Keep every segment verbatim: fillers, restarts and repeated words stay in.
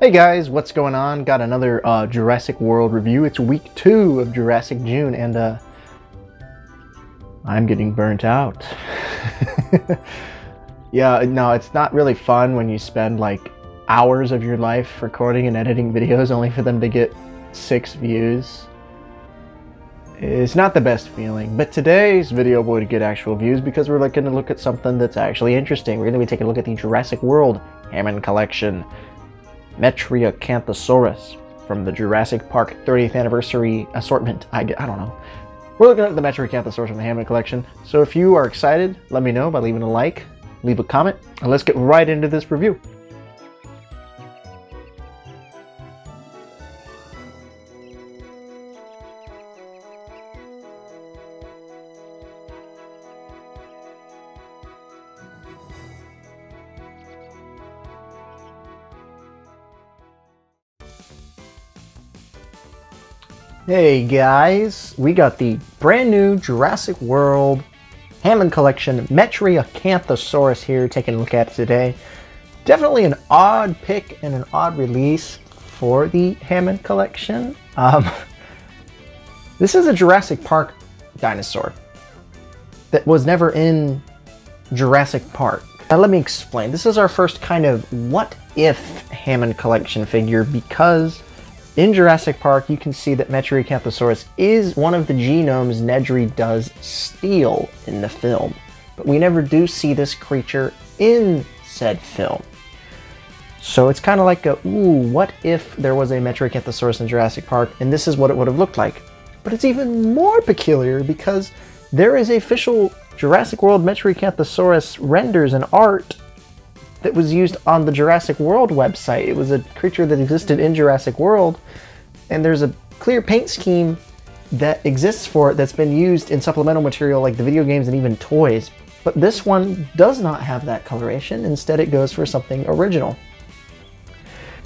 Hey guys, what's going on? Got another uh, Jurassic World review. It's week two of Jurassic June, and uh, I'm getting burnt out. Yeah, no, it's not really fun when you spend like hours of your life recording and editing videos only for them to get six views. It's not the best feeling, but today's video would get actual views because we're going to look at something that's actually interesting. We're going to be taking a look at the Jurassic World Hammond Collection. Metriacanthosaurus from the Jurassic Park thirtieth Anniversary Assortment. I, I don't know. We're looking at the Metriacanthosaurus from the Hammond Collection. So if you are excited, let me know by leaving a like, leave a comment, and let's get right into this review. Hey guys, we got the brand new Jurassic World Hammond Collection Metriacanthosaurus here taking a look at today. Definitely an odd pick and an odd release for the Hammond Collection. Um, this is a Jurassic Park dinosaur that was never in Jurassic Park. Now let me explain. This is our first kind of what if Hammond Collection figure because in Jurassic Park, you can see that Metriacanthosaurus is one of the genomes Nedry does steal in the film, but we never do see this creature in said film. So it's kind of like a, ooh, what if there was a Metriacanthosaurus in Jurassic Park, and this is what it would have looked like. But it's even more peculiar because there is official Jurassic World Metriacanthosaurus renders and art that was used on the Jurassic World website. It was a creature that existed in Jurassic World, and there's a clear paint scheme that exists for it that's been used in supplemental material like the video games and even toys. But this one does not have that coloration. Instead, it goes for something original.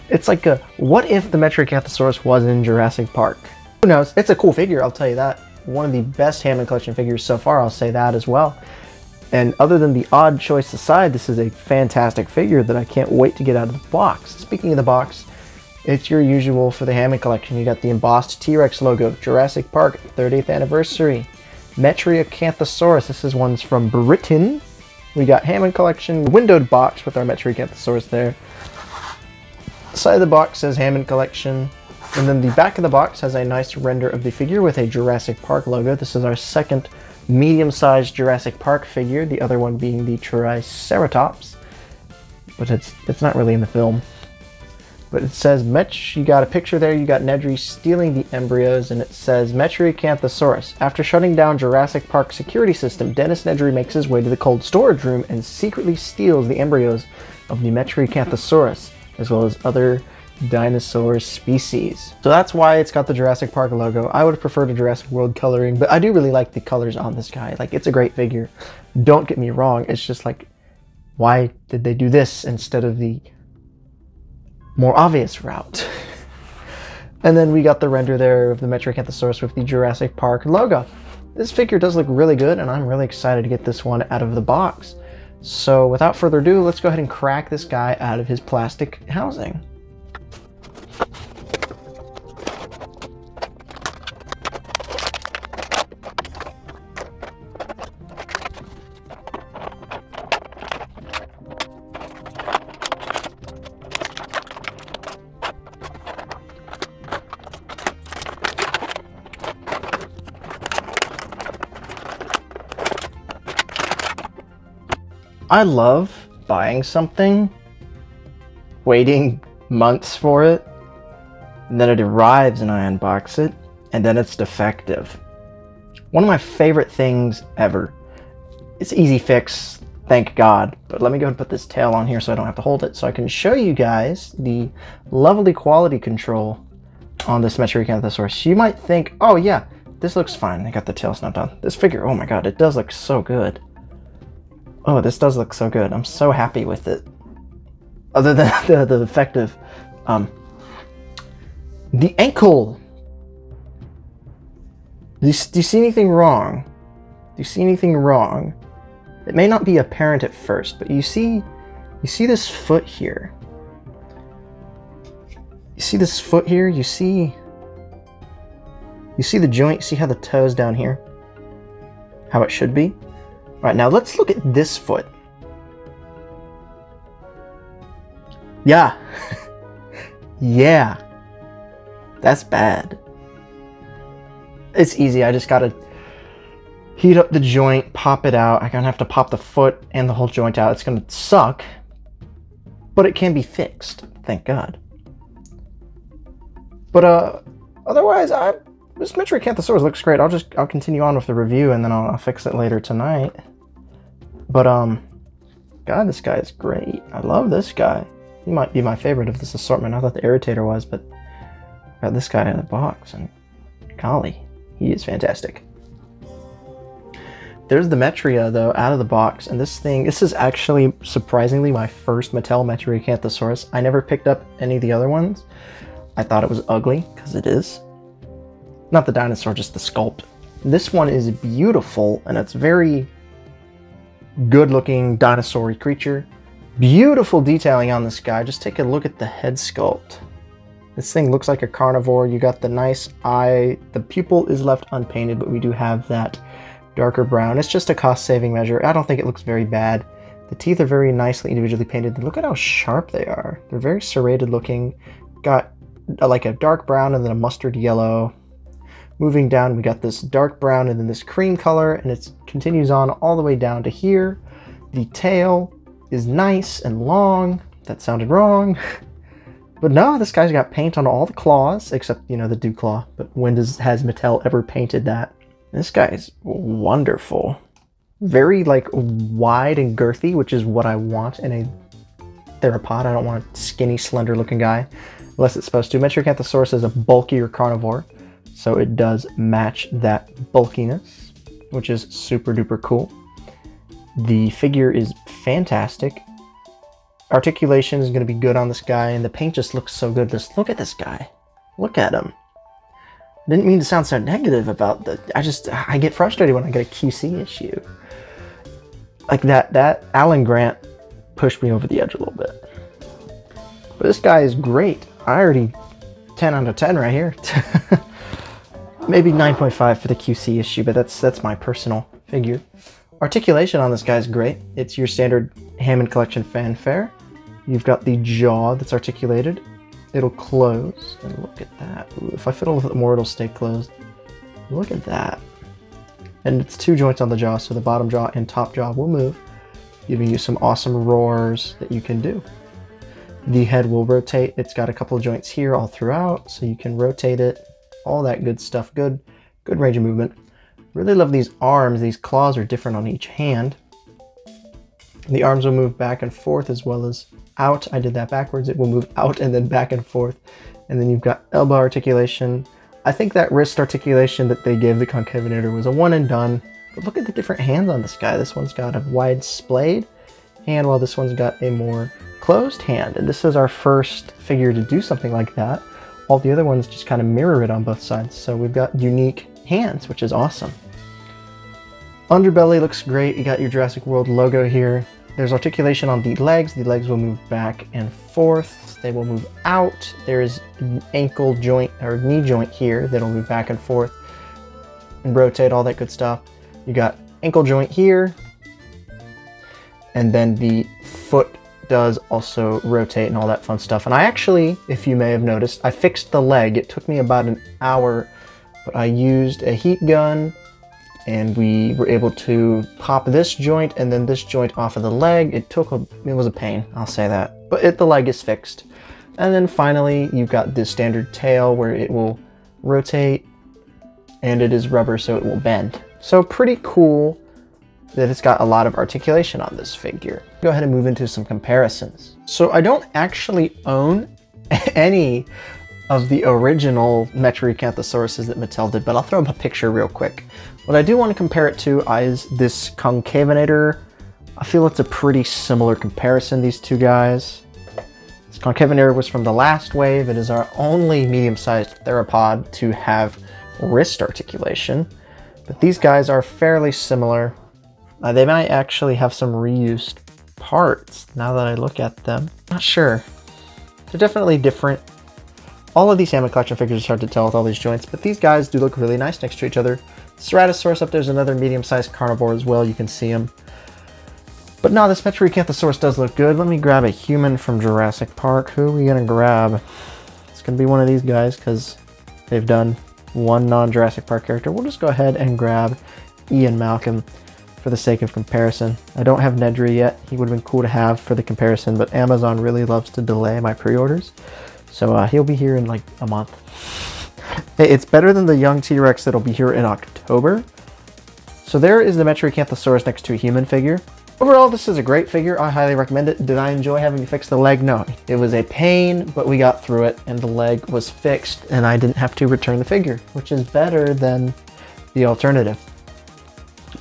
It's like a, what if the Metriacanthosaurus was in Jurassic Park? Who knows? It's a cool figure, I'll tell you that. One of the best Hammond Collection figures so far, I'll say that as well. And other than the odd choice aside, this is a fantastic figure that I can't wait to get out of the box. Speaking of the box, it's your usual for the Hammond Collection. You got the embossed T-Rex logo, Jurassic Park thirtieth Anniversary, Metriacanthosaurus. This is one's from Britain. We got Hammond Collection, windowed box with our Metriacanthosaurus there. Side of the box says Hammond Collection. And then the back of the box has a nice render of the figure with a Jurassic Park logo. This is our second medium-sized Jurassic Park figure, the other one being the Triceratops, but it's it's not really in the film. But it says Metch, you got a picture there, you got Nedry stealing the embryos, and it says Metriacanthosaurus. After shutting down Jurassic Park security system, Dennis Nedry makes his way to the cold storage room and secretly steals the embryos of the Metriacanthosaurus, as well as other dinosaur species. So that's why it's got the Jurassic Park logo. I would have preferred a Jurassic World coloring, but I do really like the colors on this guy. Like, it's a great figure. Don't get me wrong. It's just like, why did they do this instead of the more obvious route? And then we got the render there of the Metriacanthosaurus with the Jurassic Park logo. This figure does look really good, and I'm really excited to get this one out of the box. So without further ado, let's go ahead and crack this guy out of his plastic housing. I love buying something, waiting months for it, and then it arrives and I unbox it, and then it's defective. One of my favorite things ever. It's easy fix, thank God. But let me go ahead and put this tail on here so I don't have to hold it, so I can show you guys the lovely quality control on this Metriacanthosaurus. You might think, oh yeah, this looks fine. I got the tail snubbed on. This figure, oh my God, it does look so good. Oh, this does look so good. I'm so happy with it. Other than the, the defective, um, the ankle. Do you, do you see anything wrong? Do you see anything wrong? It may not be apparent at first, but you see, you see this foot here. You see this foot here? You see... You see the joint? See how the toe is down here? How it should be? Alright, now let's look at this foot. Yeah. Yeah. That's bad. It's easy. I just gotta heat up the joint, pop it out. I'm gonna have to pop the foot and the whole joint out. It's gonna suck, but it can be fixed. Thank God. But uh, otherwise, I... This Metriacanthosaurus looks great. I'll just, I'll continue on with the review and then I'll, I'll fix it later tonight. But, um, God, this guy is great. I love this guy. He might be my favorite of this assortment. I thought the Irritator was, but I got this guy in the box and golly, he is fantastic. There's the Metria, though, out of the box. And this thing, this is actually surprisingly my first Mattel Metriacanthosaurus. I never picked up any of the other ones. I thought it was ugly, because it is. Not the dinosaur, just the sculpt. This one is beautiful, and it's very good-looking dinosaur-y creature. Beautiful detailing on this guy. Just take a look at the head sculpt. This thing looks like a carnivore. You got the nice eye. The pupil is left unpainted, but we do have that darker brown. It's just a cost-saving measure. I don't think it looks very bad. The teeth are very nicely individually painted. Look at how sharp they are. They're very serrated looking. Got like a dark brown and then a mustard yellow. Moving down, we got this dark brown and then this cream color, and it continues on all the way down to here. The tail is nice and long. That sounded wrong. But no, this guy's got paint on all the claws, except, you know, the dew claw. But when does, has Mattel ever painted that? This guy's wonderful. Very, like, wide and girthy, which is what I want in a theropod. I don't want a skinny, slender-looking guy, unless it's supposed to. Metriacanthosaurus is a bulkier carnivore. So it does match that bulkiness, which is super duper cool. The figure is fantastic. Articulation is going to be good on this guy, and the paint just looks so good. Just look at this guy. Look at him. I didn't mean to sound so negative about the... I just, I get frustrated when I get a Q C issue. Like that, that Alan Grant pushed me over the edge a little bit. But this guy is great. I already... ten out of ten right here. Maybe nine point five for the Q C issue, but that's that's my personal figure. Articulation on this guy's great. It's your standard Hammond Collection fanfare. You've got the jaw that's articulated. It'll close. And look at that. Ooh, if I fiddle with it more, it'll stay closed. Look at that. And it's two joints on the jaw, so the bottom jaw and top jaw will move, giving you some awesome roars that you can do. The head will rotate. It's got a couple of joints here all throughout, so you can rotate it. All that good stuff. Good, good range of movement. Really love these arms. These claws are different on each hand. The arms will move back and forth as well as out. I did that backwards. It will move out and then back and forth. And then you've got elbow articulation. I think that wrist articulation that they gave the Concavenator was a one and done. But look at the different hands on this guy. This one's got a wide splayed hand, while this one's got a more closed hand, and this is our first figure to do something like that. All the other ones just kind of mirror it on both sides, so we've got unique hands, which is awesome. Underbelly looks great. You got your Jurassic World logo here. There's articulation on the legs. The legs will move back and forth. They will move out. There's an ankle joint or knee joint here that'll move back and forth and rotate, all that good stuff. You got ankle joint here, and then the foot does also rotate and all that fun stuff. And I actually, if you may have noticed, I fixed the leg. It took me about an hour, but I used a heat gun and we were able to pop this joint and then this joint off of the leg. It took a, it was a pain, I'll say that, but it, the leg is fixed. And then finally, you've got this standard tail where it will rotate, and it is rubber, so it will bend. So pretty cool that it's got a lot of articulation on this figure. Go ahead and move into some comparisons. So I don't actually own any of the original Metriacanthosauruses that Mattel did, but I'll throw up a picture real quick. What I do want to compare it to is this Concavenator. I feel it's a pretty similar comparison, these two guys. This Concavenator was from the last wave. It is our only medium-sized theropod to have wrist articulation, but these guys are fairly similar. Uh, they might actually have some reused parts now that I look at them. Not sure. They're definitely different. All of these Hammond Collection figures, it's hard to tell with all these joints, but these guys do look really nice next to each other. Ceratosaurus up there is another medium-sized carnivore as well, you can see him. But no, this Metriacanthosaurus does look good. Let me grab a human from Jurassic Park. Who are we gonna grab? It's gonna be one of these guys, because they've done one non-Jurassic Park character. We'll just go ahead and grab Ian Malcolm for the sake of comparison. I don't have Nedry yet. He would have been cool to have for the comparison, but Amazon really loves to delay my pre-orders. So uh, he'll be here in like a month. It's better than the young T-Rex that'll be here in October. So there is the Metriacanthosaurus next to a human figure. Overall, this is a great figure. I highly recommend it. Did I enjoy having to fix the leg? No. It was a pain, but we got through it and the leg was fixed and I didn't have to return the figure, which is better than the alternative.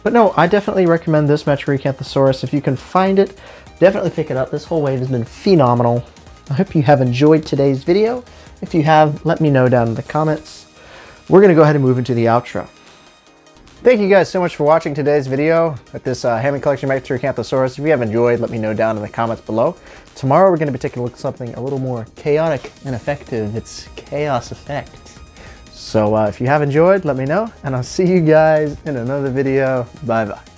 But no, I definitely recommend this Metriacanthosaurus. If you can find it, definitely pick it up. This whole wave has been phenomenal. I hope you have enjoyed today's video. If you have, let me know down in the comments. We're going to go ahead and move into the outro. Thank you guys so much for watching today's video at this uh, Hammond Collection Metriacanthosaurus. If you have enjoyed, let me know down in the comments below. Tomorrow we're going to be taking a look at something a little more chaotic and effective. It's Chaos Effect. So uh, if you have enjoyed, let me know, and I'll see you guys in another video. Bye-bye.